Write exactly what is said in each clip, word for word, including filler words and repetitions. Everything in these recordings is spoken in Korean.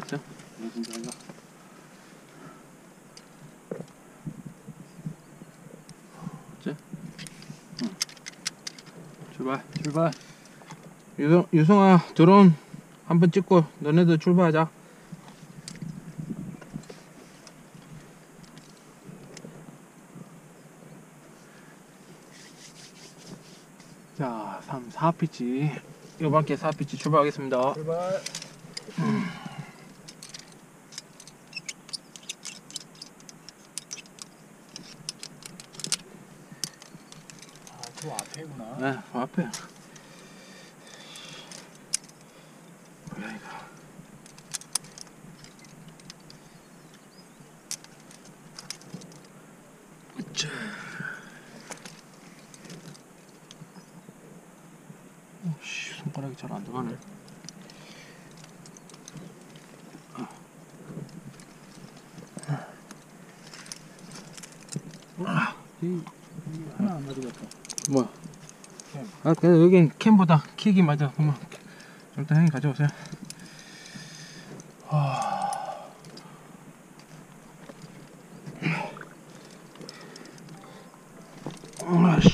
됐죠? 됐지? 응. 출발, 출발. 유성, 유성아, 드론 한번 찍고 너네들 출발하자. 자, 삼, 사 피치. 요밖에 사 피치 출발하겠습니다. 출발. 음. 아, 저 앞에구나. 네, 저 앞에. 뭐야, 이거. 으쌰. 오씨, 손가락이 잘 안 들어가네. 하나 안 가져갔다. 뭐야? 캠. 아, 그냥 여긴 캠보다 킥이 맞아. 그만. 일단 형님 가져오세요. 아. 아씨.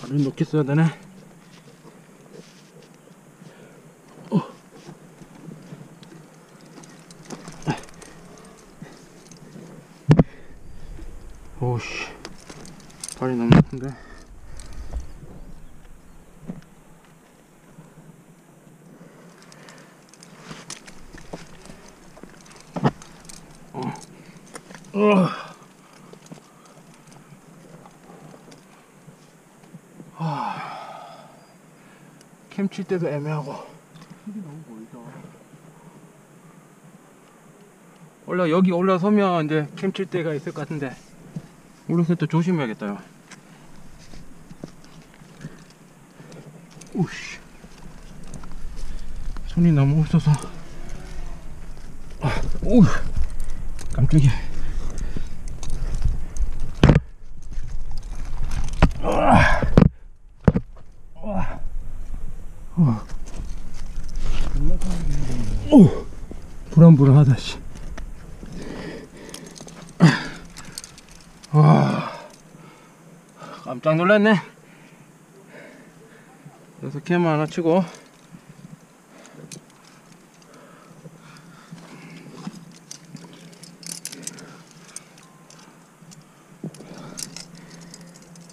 발을 놓게 써야 되네. 오씨, 발이 너무 큰데. 어, 어, 아, 캠 칠 때도 애매하고. 힘이 너무 보이다. 올라 여기 올라서면 이제 캠 칠 때가 있을 것 같은데. 올라서 또 조심해야겠다요. 오씨, 손이 너무 없어서. 아, 오, 깜짝이야. 아, 아, 아, 오, 불안불안하다 씨. 와, 깜짝 놀랐네. 여기서 캠 하나 치고.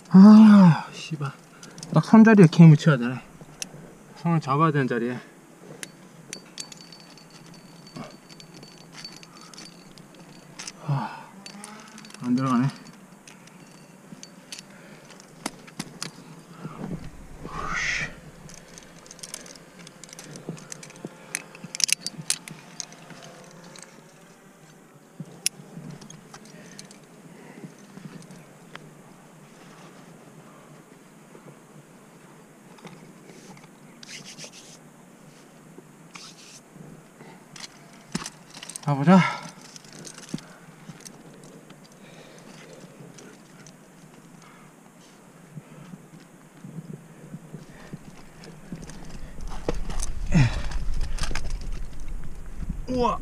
아, 씨발. 딱 손자리에 캠을 쳐야 되네. 손을 잡아야 되는 자리에. 아, 안 들어가네. 가보자. 우와.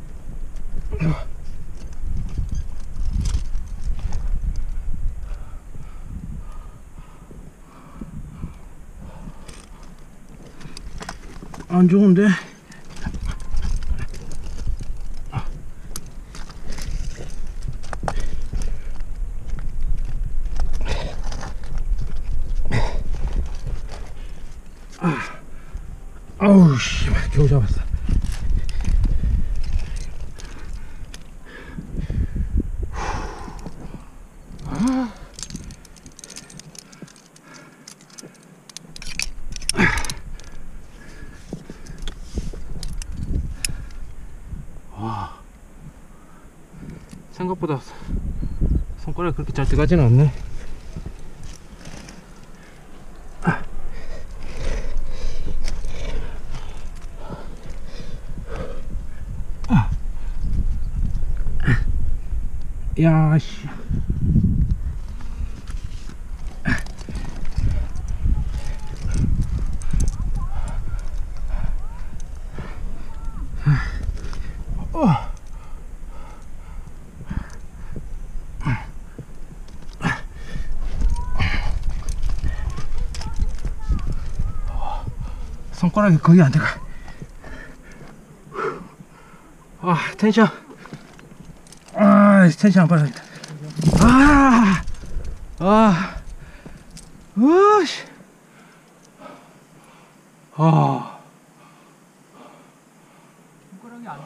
안 좋은데? 아우 씨발, 겨우 잡았어. 아. 와, 생각보다 손가락이 그렇게 잘 들어가지는 않네. 야, 씨. 손가락이 거의 안 들어가. 아, 텐션. 아, 텐션 안 빠졌다. 아, 아, 으씨. 아. 손가락이 안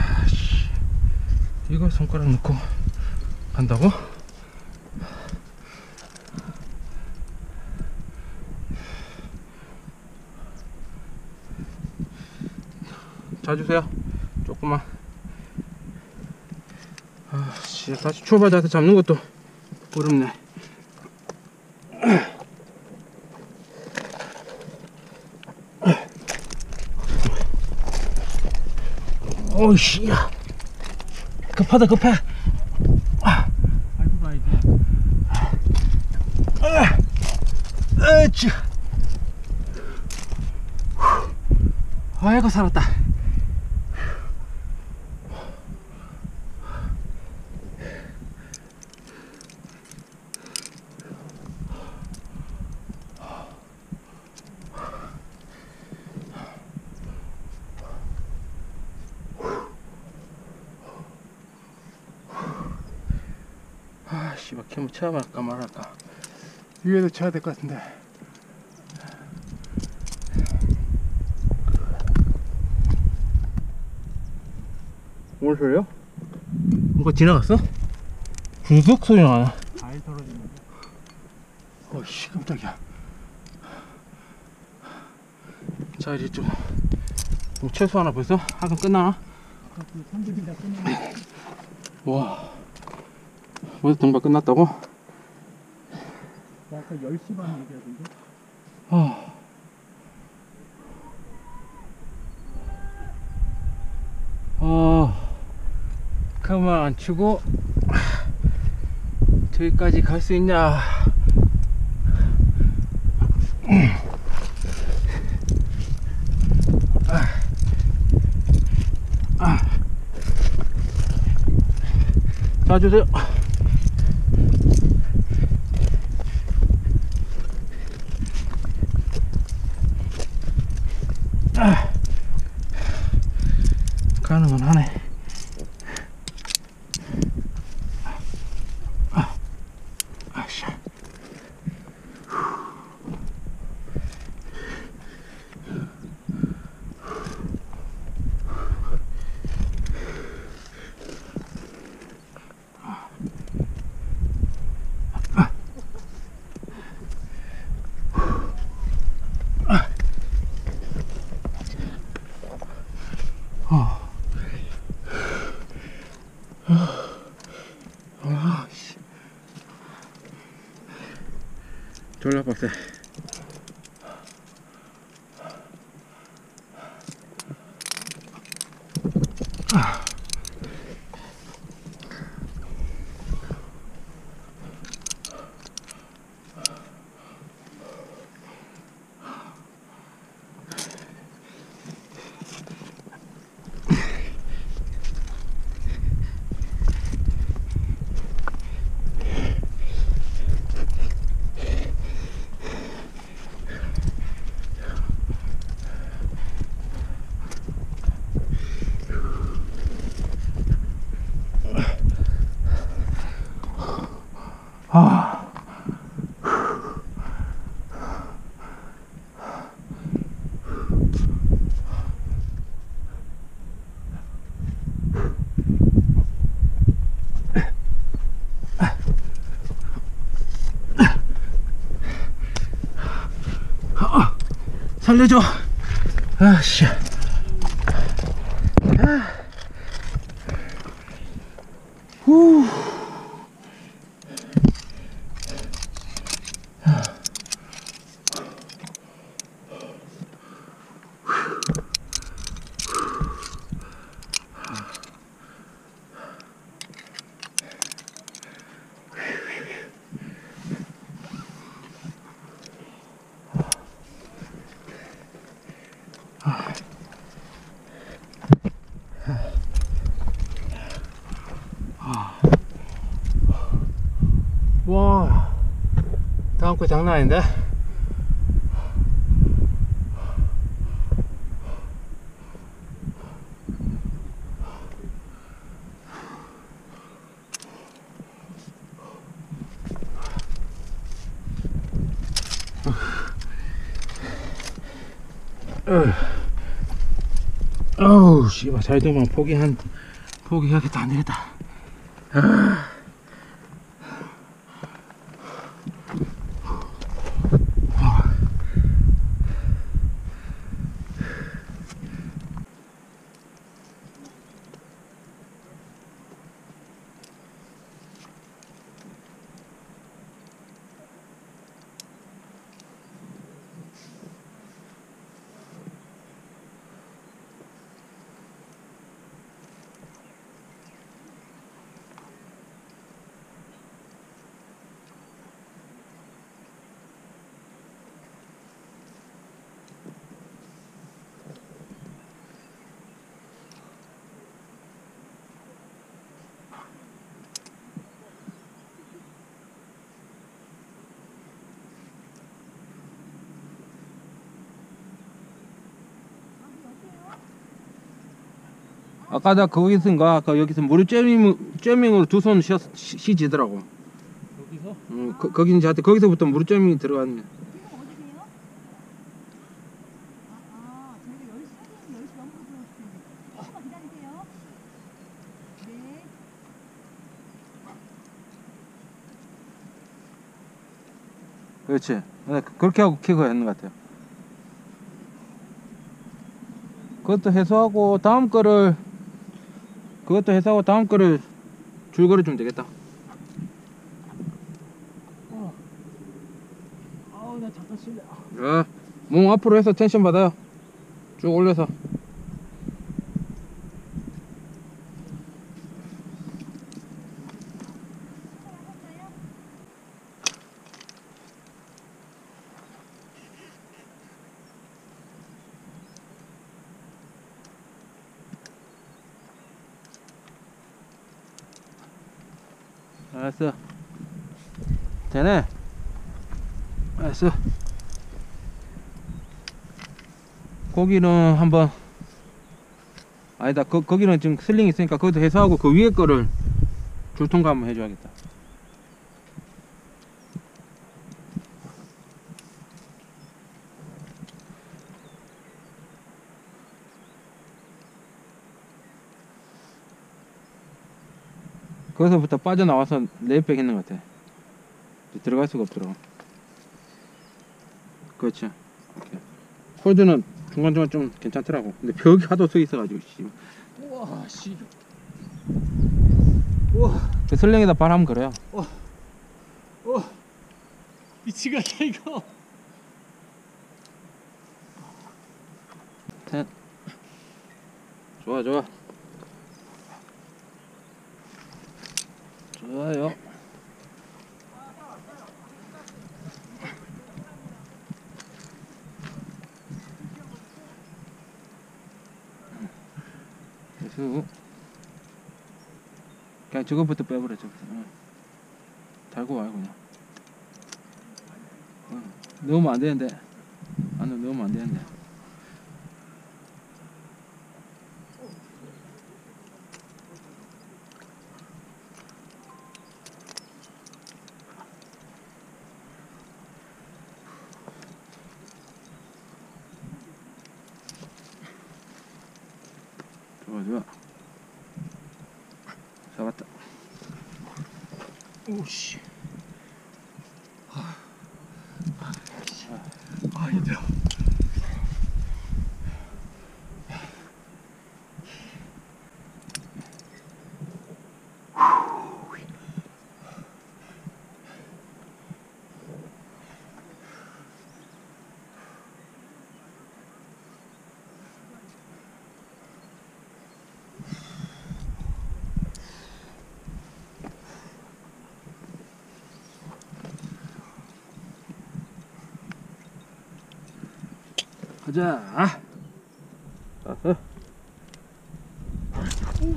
들어가. 이거 손가락 넣고 간다고? 자주세요. 조금만. 아, 씨, 다시 초보 자세 잡는 것도 어렵네. 어이씨. 급하다 급해. 아, 알고 가야지. 아, 으치. 아이고 살았다. 씨발, 캠을 쳐야 말까 말할까. 위에도 쳐야 될 것 같은데. 뭔 소리야? 뭔가 지나갔어? 구석 소리 나나? 아예 떨어지는데. 어이씨, 깜짝이야. 자, 이제 좀 최소하나 벌써? 하선 끝나나? 아까 그 삼 점 이나 끝났네. 와. 벌써 등반 끝났다고? 나 아까 열 시 반 얘기하던데? 어. 어. 그만 안 치고 저기까지 갈 수 있냐? 자, 주세요. 가능은 하네. 아, 아씨. 졸라 빡세. 아. 아. 아. 살려줘. 아, 씨. 아. 후. 와. 깊고 장난 아닌데? 어우, 씨발, 잘 되면 포기한, 포기하겠다, 안 되겠다. 아. 아까 나 거기서인가 아까 여기서 무릎 잼밍, 잼밍으로 두 손 쉬지더라고. 여기서? 응, 거, 거긴 저한테 거기서부터 무릎 잼밍이 들어갔네. 어디세요? 아, 저희가 열 시 넘고 들어왔습니다. 조금만 기다리세요. 네. 그렇지. 그렇게 하고 킥을 했는 것 같아요. 그것도 해소하고 다음 거를 그것도 해소하고 다음 거를 줄거리 주면 되겠다. 어. 아우, 나 잠깐 쉴래. 네. 몸 앞으로 해서 텐션 받아요. 쭉 올려서. 알았어. 되네. 알았어. 거기는 한번 아니다. 거, 거기는 지금 슬링이 있으니까 거기도 해소하고 그 위에 거를 줄통과 한번 해줘야겠다. 거기서부터 빠져나와서 레이백 있는 것 같아. 들어갈 수가 없더라고. 그렇지. 오케이. 콜드는 중간중간 좀 괜찮더라고. 근데 벽이 하도 서 있어가지고. 씨. 우와, 씨. 우와. 그 슬링에다 발하면 그래요. 우와. 우와. 미치겠다, 이거. 텐. 좋아, 좋아. 좋아요. 그래서 그냥 저것부터 빼버려. 저것부터 달고 와요. 그냥 넣으면 안 되는데, 안으로 넣으면 안 되는데. 좋아. 잡았다. 오씨. 아, 아 힘들어. 가자. 아하.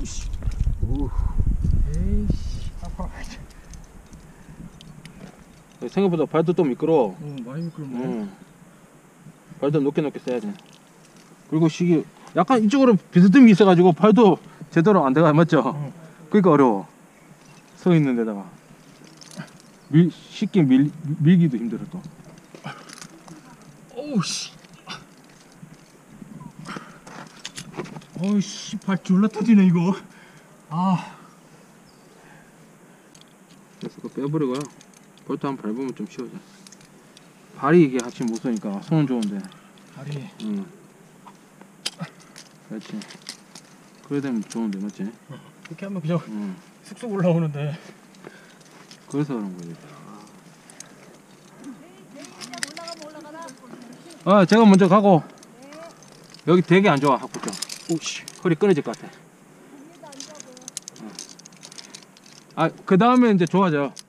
오씨. 오. 에이씨. 아파. 생각보다 발도 좀 미끄러워. 어, 많이 미끄럽네. 응. 발도 높게 높게 써야지. 그리고 시기 약간 이쪽으로 비스듬히 있어가지고 발도 제대로 안 돼가, 맞죠? 어. 그러니까 어려워. 서 있는 데다가 밀, 쉽게 밀, 밀기도 힘들어 또. 오우씨. 어이씨, 발 졸라 터지네 이거. 아. 그래서 그거 빼버리고요. 볼트 한번 밟으면 좀 쉬워져. 발이 이게 같이 못 서니까. 손은 좋은데. 발이. 응. 그렇지. 그래야 되면 좋은데, 맞지? 어, 이렇게 하면 그냥 응. 쑥쑥 올라오는데. 그래서 그런 거지. 아, 제가 먼저 가고. 네. 여기 되게 안 좋아, 학부장. 오씨, 허리 끊어질 것 같아. 어. 아, 그 다음에 이제 좋아져요.